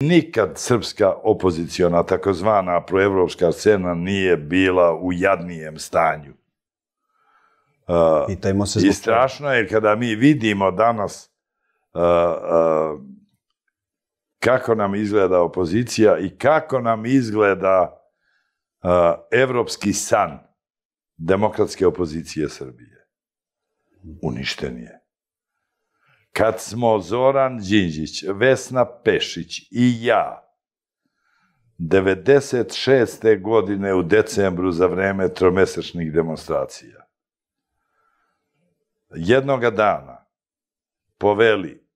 Nikad srpska opoziciona, takozvana proevropska scena, nije bila u jadnijem stanju. I strašno je kada mi vidimo danas kako nam izgleda opozicija i kako nam izgleda evropski san demokratske opozicije Srbije. Uništen je. Kad smo Zoran Đinđić, Vesna Pešić i ja 96. godine u decembru za vreme tromesečnih demonstracija jednoga dana poveli,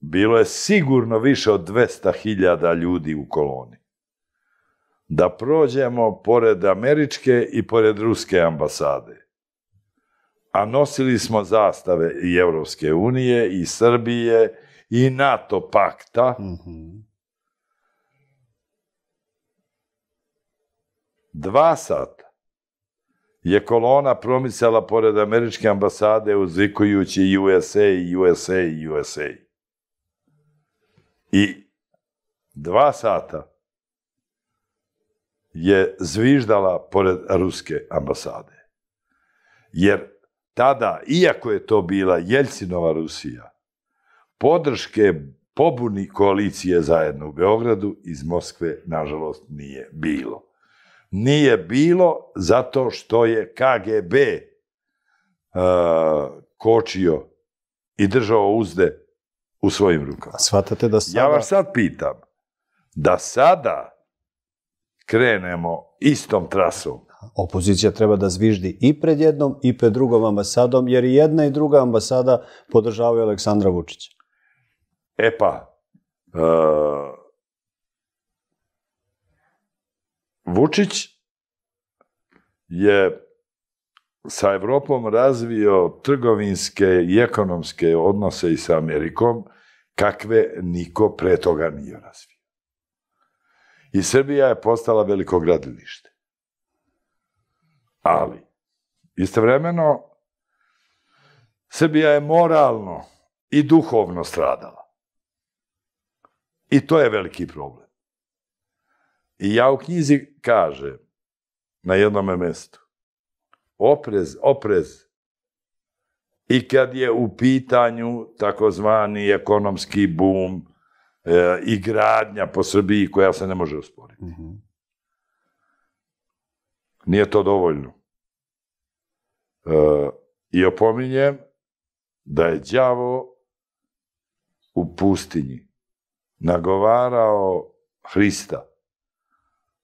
bilo je sigurno više od 200.000 ljudi u koloni, da prođemo pored američke i pored ruske ambasade. A nosili smo zastave i Evropske unije, i Srbije, i NATO pakta. Dva sata je kolona promicala pored američke ambasade uzvikujući USA, USA, USA. I 2 sata je zviždala pored ruske ambasade. Jer tada, iako je to bila Jeljcinova Rusija, podrške pobuni koalicije Zajedno u Beogradu iz Moskve, nažalost, nije bilo. Nije bilo zato što je KGB kočio i držao uzde u svojim rukama. Ja vas sad pitam, da sada krenemo istom trasom. Opozicija treba da zviždi i pred jednom i pred drugom ambasadom, jer i jedna i druga ambasada podržavaju Aleksandra Vučića. E pa, Vučić je sa Evropom razvio trgovinske i ekonomske odnose i sa Amerikom, kakve niko pre toga nije razvio. I Srbija je postala veliko gradilište. Ali, istovremeno, Srbija je moralno i duhovno stradala. I to je veliki problem. I ja u knjizi kažem, na jednom mestu, oprez, oprez, i kad je u pitanju takozvani ekonomski bum i gradnja po Srbiji koja se ne može osporiti. Nije to dovoljno. I opominjem da je đavo u pustinji nagovarao Hrista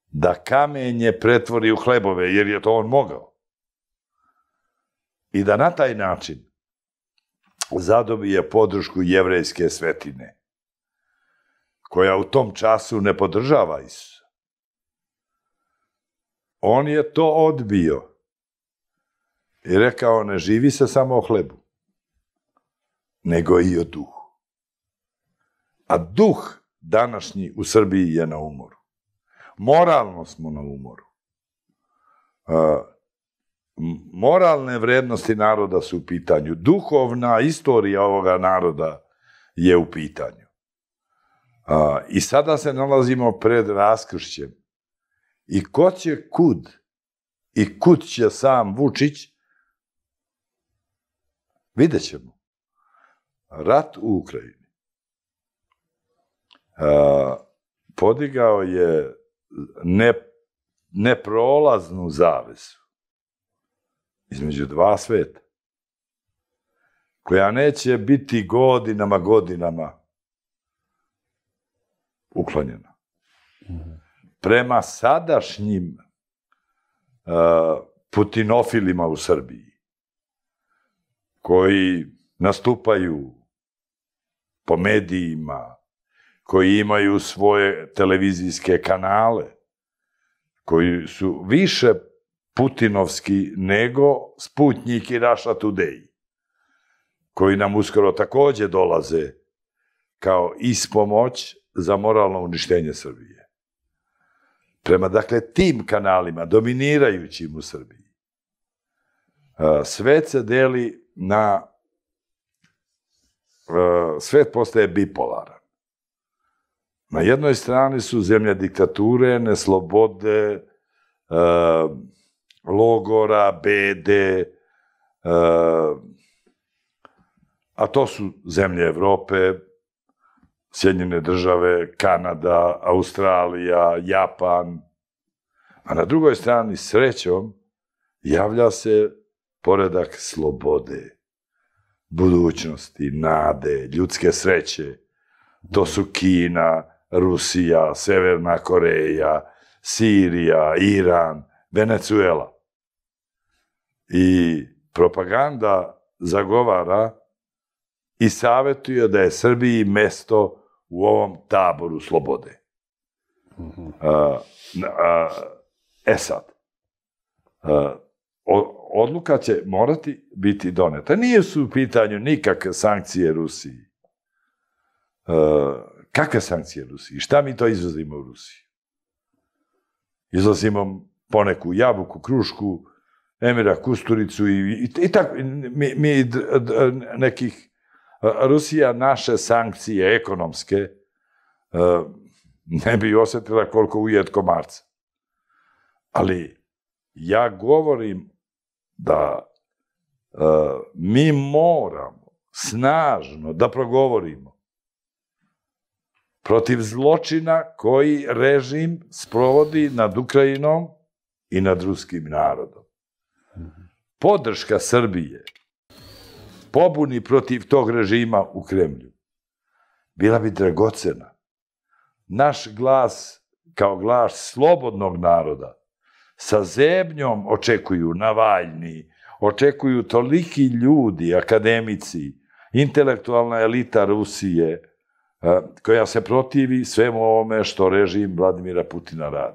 da kamenje pretvori u hlebove, jer je to on mogao. I da na taj način zadobije podršku jevrejske svetine, koja u tom času ne podržava Isusa. On je to odbio i rekao, ne živi se samo o hlebu, nego i o duhu. A duh današnji u Srbiji je na umoru. Moralno smo na umoru. Moralne vrednosti naroda su u pitanju. Duhovna istorija ovoga naroda je u pitanju. I sada se nalazimo pred raskršćem. I ko će kud, i kud će sam Vučić, vidjet ćemo. Rat u Ukrajini podigao je neprolaznu zavesu između dva sveta, koja neće biti godinama, godinama uklonjena. Prema sadašnjim putinofilima u Srbiji, koji nastupaju po medijima, koji imaju svoje televizijske kanale, koji su više putinovski nego Sputnjik i Russia Today, koji nam uskoro takođe dolaze kao ispomoć za moralno uništenje Srbije. Prema, dakle, tim kanalima, dominirajućim u Srbiji, svet se deli na... Svet postaje bipolaran. Na jednoj strani su zemlje diktature, neslobode, logora, bede, a to su zemlje Evrope, Sjedinjene Države, Kanada, Australija, Japan. A na drugoj strani, srećom, javlja se poredak slobode, budućnosti, nade, ljudske sreće. To su Kina, Rusija, Severna Koreja, Sirija, Iran, Venezuela. I propaganda zagovara i savjetuje da je Srbiji mesto u ovom taboru slobode. E sad, odluka će morati biti doneta. Nije su u pitanju nikakve sankcije Rusiji. Kakve sankcije Rusiji? Šta mi to izvozimo u Rusiju? Izvozimo poneku jabuku, krušku, emira, kusturicu i tako. Mi nekih... Rusija naše sankcije ekonomske ne bi osetila koliko ujed komarca. Ali ja govorim da mi moramo snažno da progovorimo protiv zločina koji režim sprovodi nad Ukrajinom i nad ruskim narodom. Podrška Srbije pobuni protiv tog režima u Kremlju bila bi dragocena. Naš glas, kao glas slobodnog naroda, sa zebnjom očekuju Navaljni, očekuju toliki ljudi, akademici, intelektualna elita Rusije, koja se protivi svemu ovome što režim Vladimira Putina radi.